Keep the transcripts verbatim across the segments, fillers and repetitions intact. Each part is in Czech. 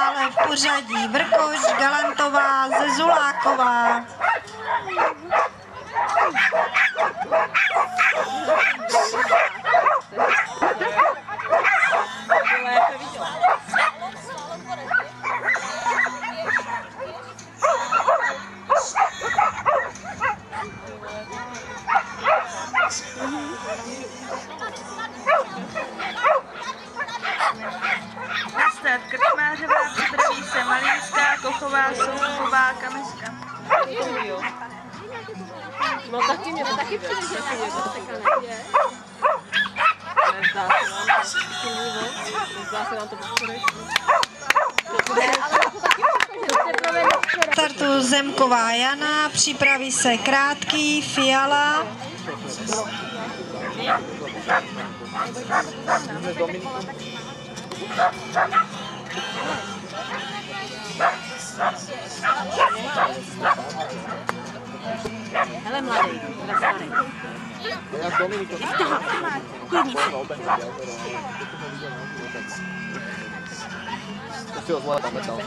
Ale v pořadí Vrkoč, Galatová, Zezuláková. No taky mě to taky přijde, že mě to sekané je. Nezdá se vám to, nezdá se vám to podporeš. Startu Zemková Jana, připraví se Krátký, Fiala. Hele mladý, krasárek. Jak toho? Klidně se. To si ho zvládáme tam.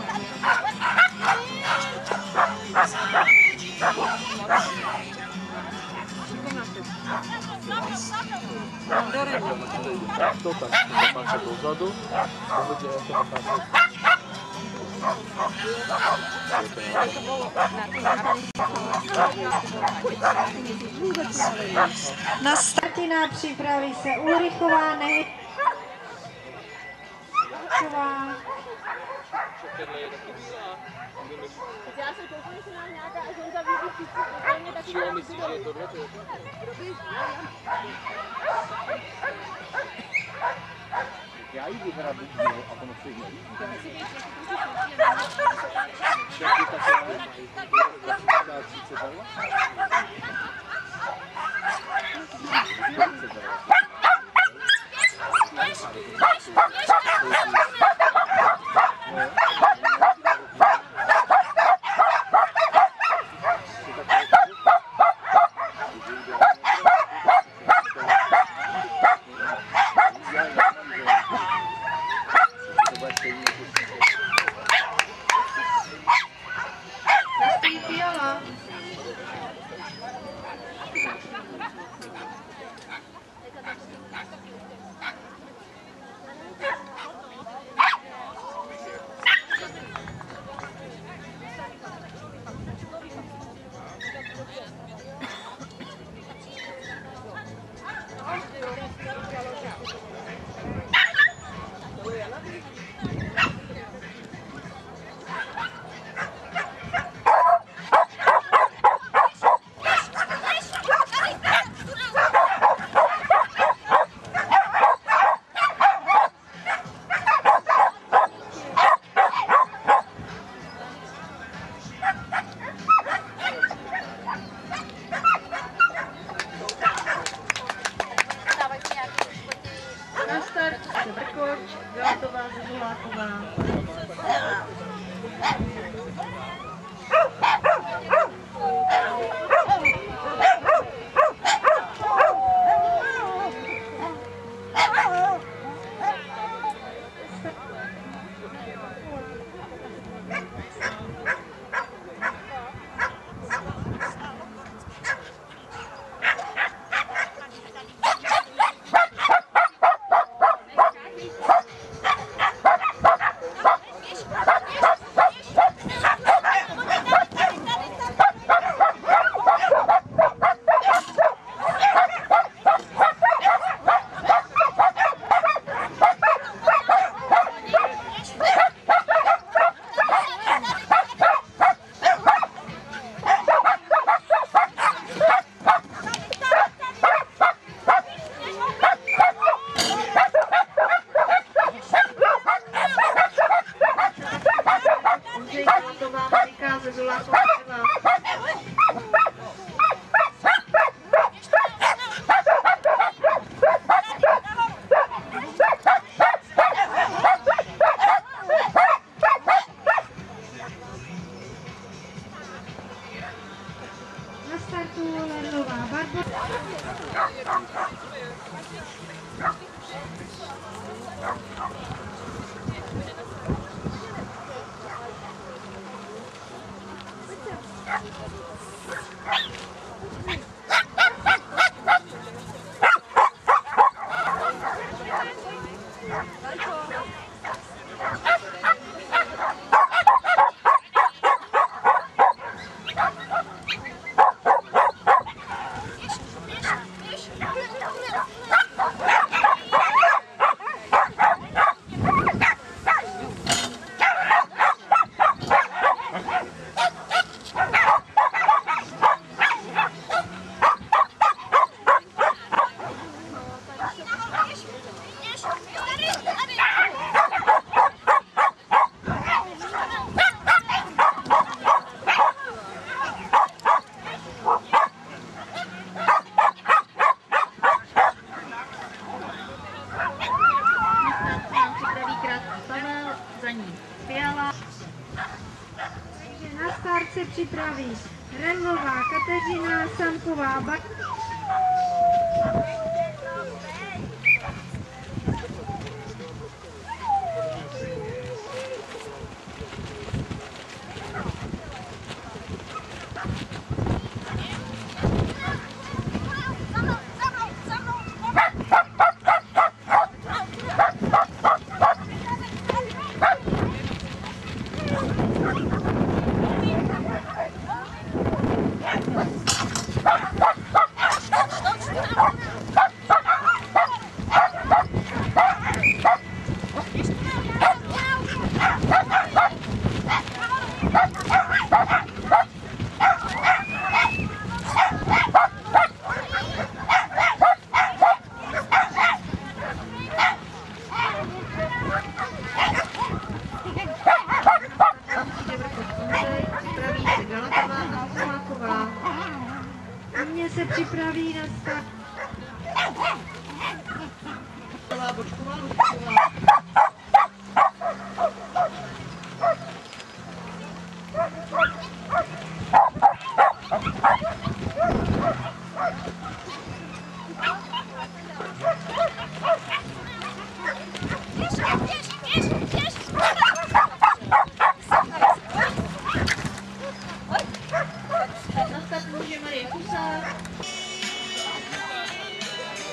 To tak, napáče dozadu. Dohodě, jak to napáče. Na startina připraví se Ulrichová, ne... Bočková. Já jsem koukala, že nám nějaká agenda vyvíjí, protože mě taky měla myslí, že je to dvě. Já jdu hrát díl a ono se jde.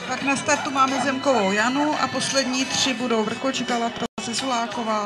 Tak na startu máme Zemkovou Janu a poslední tři budou Vrkoč, Galatová, Zezuláková.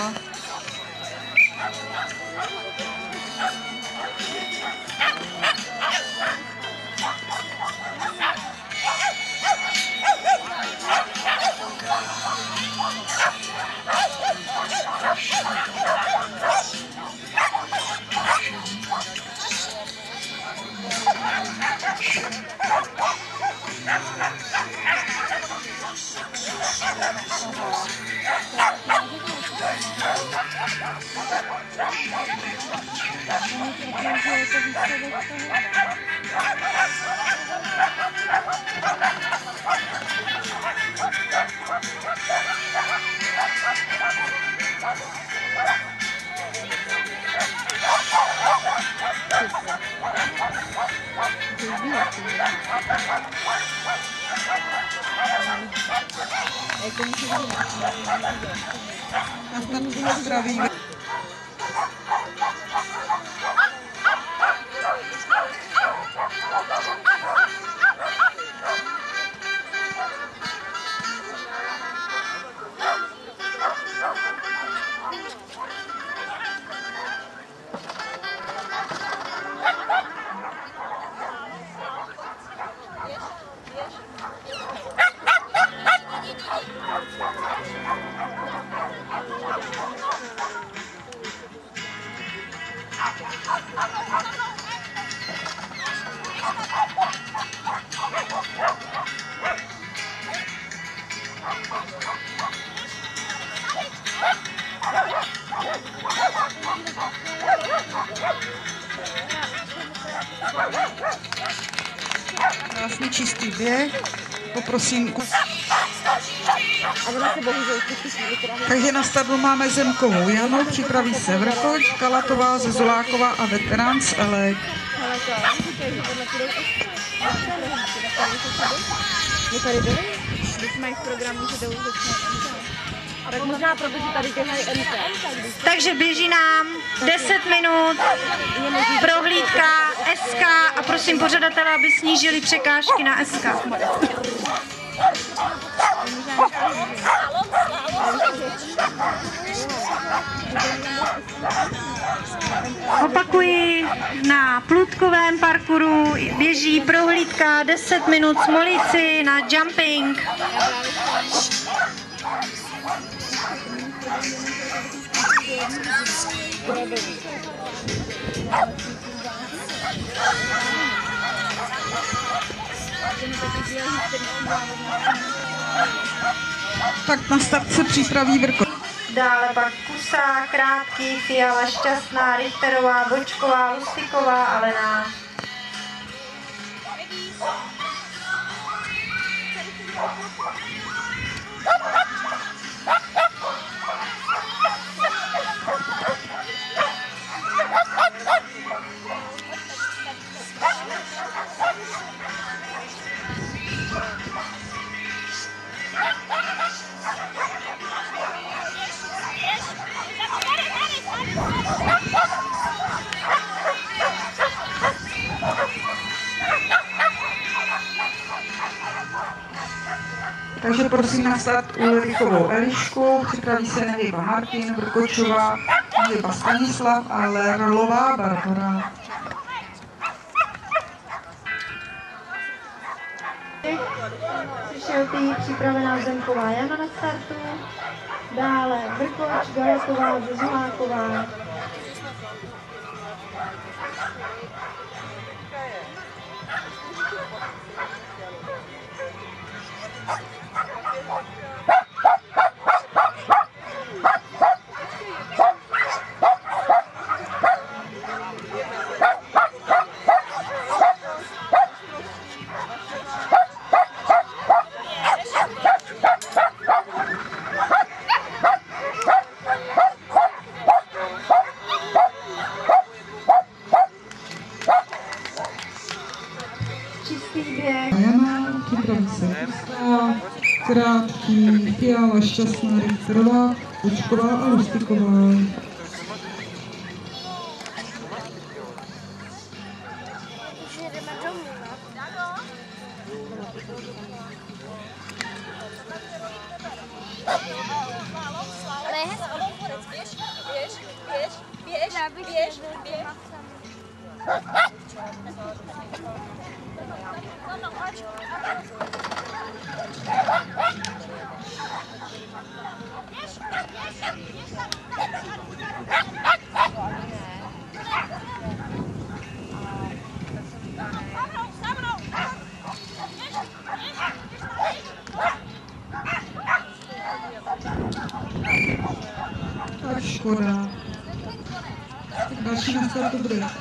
Krásný čistý běh, poprosím. Takže na stadu máme Zemkovou Janu, připraví se Vrkoč, Galatová, Zezuláková a veterán z Elek. Tak možná protože tady těhají M T. Takže běží nám deset minut, prohlídka S K a prosím pořadatele, aby snížili překážky na S K. běží prohlídka deset minut smolici na jumping. Tak na start se připraví Vrkoč. Dále pak Kusá, Krátký, Fiala, Šťastná, Richterová, Bočková, Lusiková, Alena. Takže prosím na start Ulrichovou Elišku, připraví se Nevěba Martin, Vrkočová, Nevěba Stanislav a Lerlová Barbora. Přišel tý připravená Zemková Jana na startu, dále Vrkoč, Galetová, Vizuháková. Krátký, Fiala, Šťastná, Richterová, Učková a Rustiková. Tak škoda. Další na startu bude.